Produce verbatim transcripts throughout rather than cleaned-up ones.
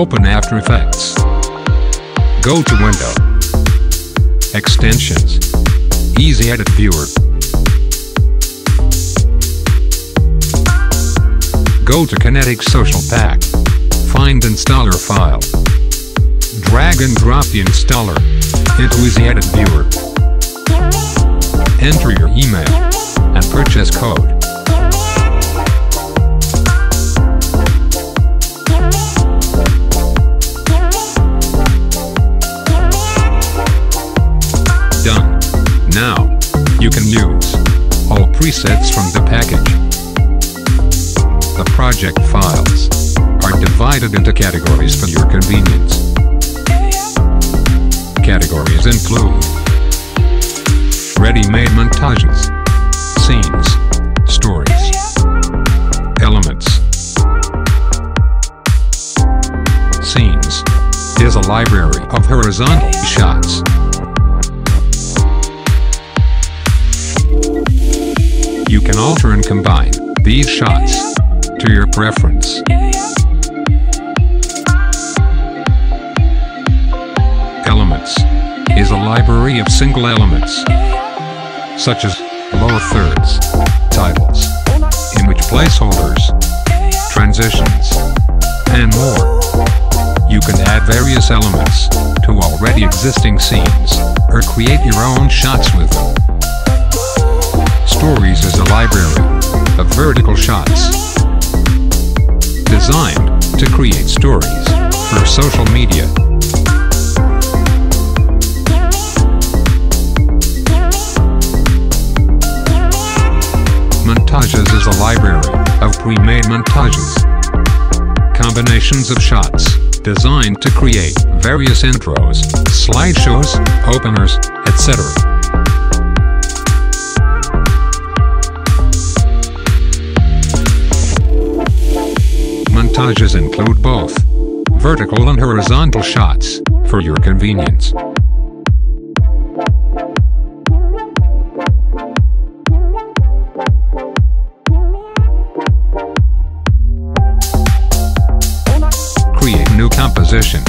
Open After Effects. Go to Window, Extensions, Easy Edit Viewer. Go to Kinetic Social Pack. Find installer file. Drag and drop the installer into Easy Edit Viewer. Enter your email and purchase code. Done. Now, you can use all presets from the package. The project files are divided into categories for your convenience. Categories include ready-made montages, scenes, stories, elements. Scenes is a library of horizontal shots. You can alter and combine these shots to your preference. Elements is a library of single elements, such as lower thirds, titles, image placeholders, transitions, and more. You can add various elements to already existing scenes or create your own shots with them. Stories is a library of vertical shots designed to create stories for social media. Montages is a library of pre-made montages, combinations of shots designed to create various intros, slideshows, openers, et cetera. Montages include both vertical and horizontal shots for your convenience. Create new composition.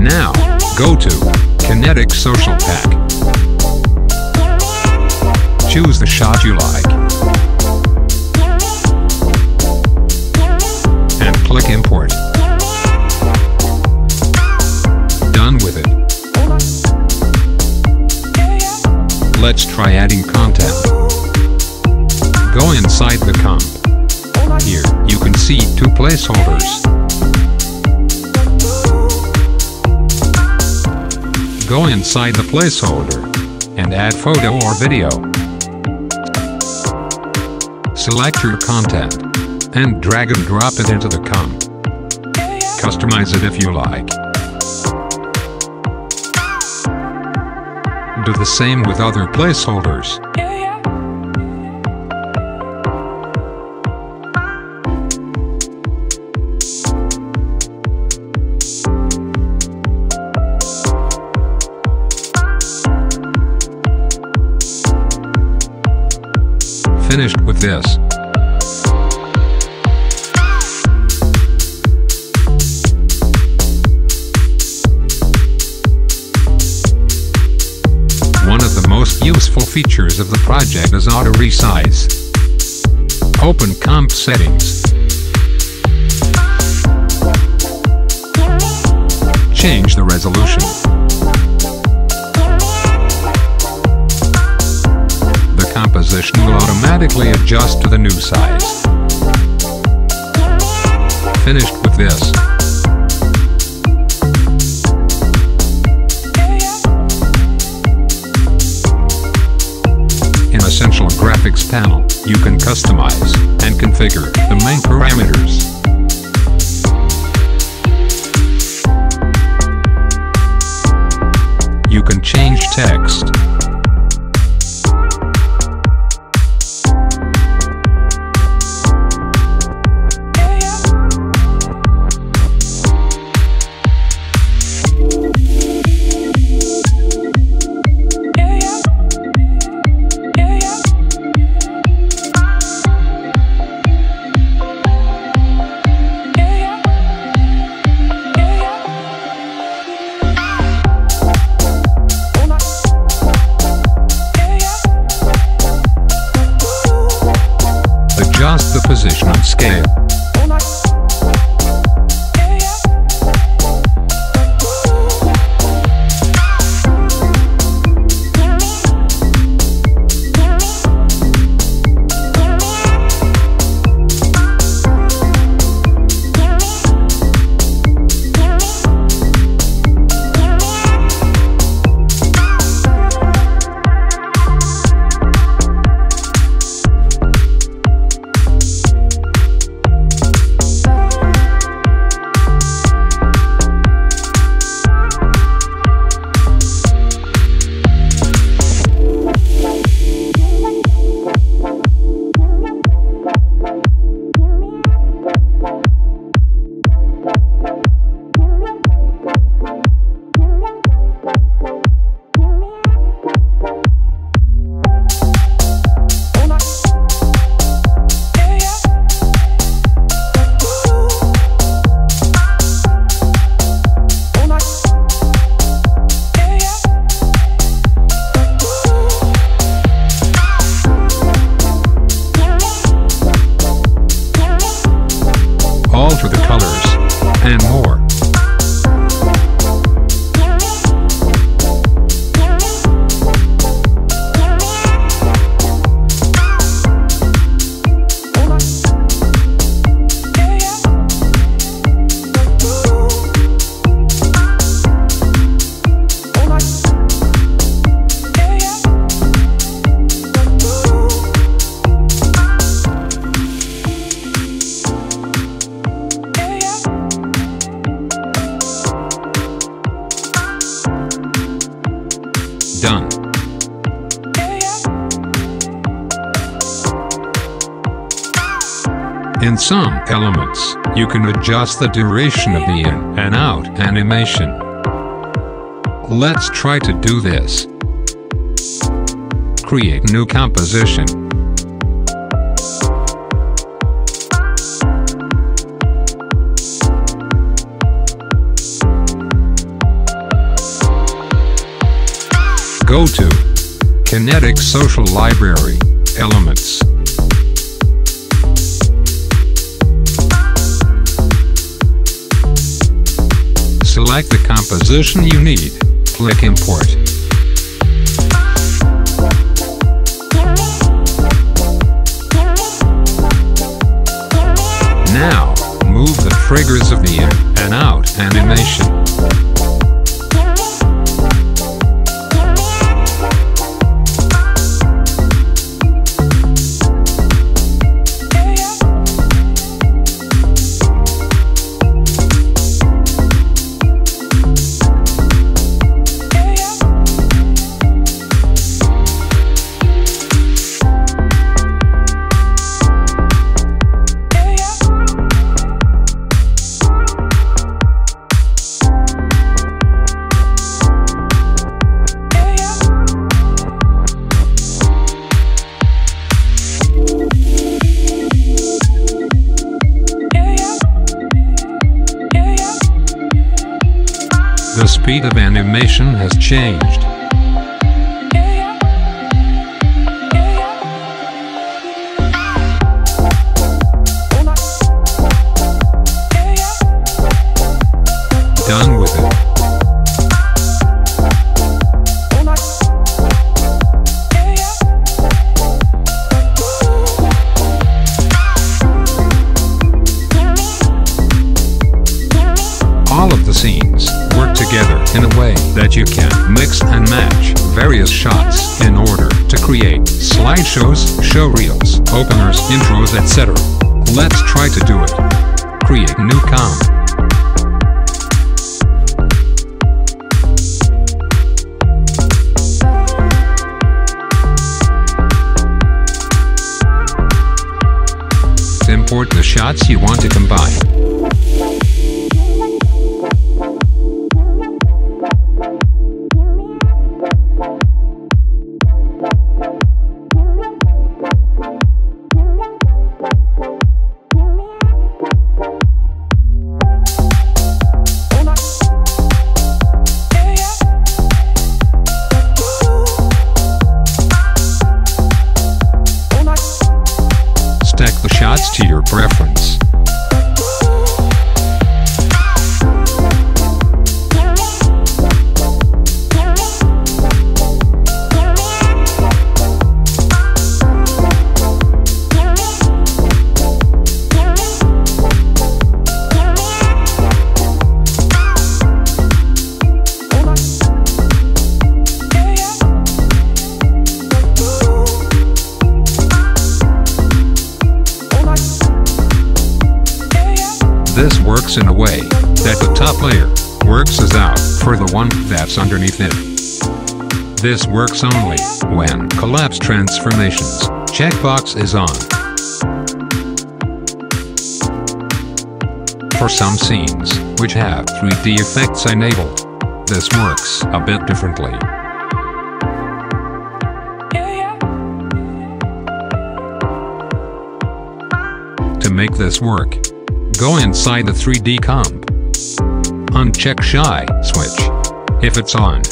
Now, go to Kinetic Social Pack. Choose the shot you like. And click Import. Done with it. Let's try adding content. Go inside the comp. Here, you can see two placeholders. Go inside the placeholder and add photo or video. Select your content and drag and drop it into the comp. Customize it if you like. Do the same with other placeholders. Finished with this. One of the most useful features of the project is auto resize. Open Comp Settings. Change the resolution. Composition will automatically adjust to the new size. Finished with this. In Essential Graphics Panel, you can customize and configure the main parameters. You can change text, position and scale. Alter the colors and more. Done. In some elements, you can adjust the duration of the in and out animation. Let's try to do this. Create new composition. Go to Kinetic Social Library, Elements. Select the composition you need, click Import. Now, move the triggers of the in and out animation. The speed of animation has changed. Done with it. All of the scenes work together in a way that you can mix and match various shots in order to create slideshows, showreels, openers, intros, et cetera. Let's try to do it. Create new com. Import the shots you want to combine. Shots to in a way that the top layer works as out for the one that's underneath it. This works only when Collapse Transformations checkbox is on. For some scenes, which have three D effects enabled, this works a bit differently. To make this work, go inside the three D comp. Uncheck Shy switch, if it's on.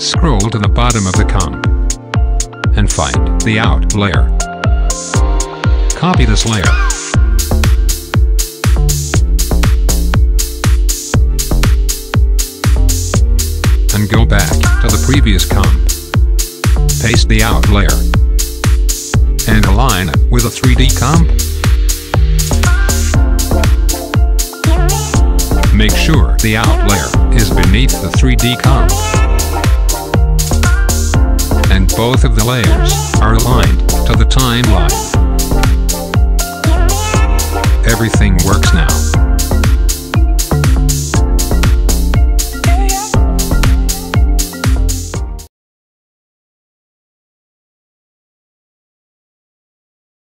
Scroll to the bottom of the comp and find the out layer. Copy this layer. And go back to the previous comp. Paste the out layer. And align it with a three D comp. Make sure the out layer is beneath the three D comp. And both of the layers are aligned to the timeline. Everything works now.